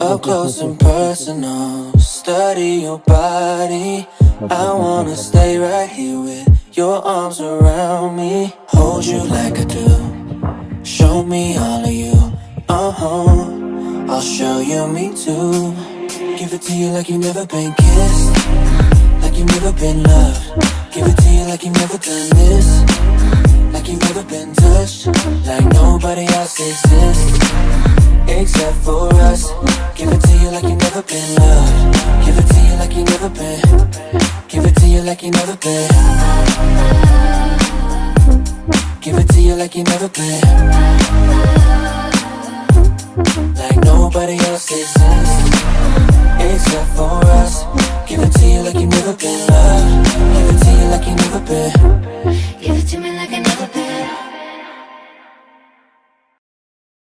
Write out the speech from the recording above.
Up close and personal, study your body. I wanna stay right here with your arms around me. Hold you like I do, show me all of you. I'll show you me too. Give it to you like you've never been kissed, like you've never been loved. Give it to you like you've never done this, like you've never been touched, like nobody else exists except for us. Give it to you like you've never been loved. Give it to you like you've never been. Give it to you like you've never been. Give it to you like you've never been, like nobody else exists except for us. Give it to you like you've never been loved. Give it to you like you've never been. Give it to me like I've never been.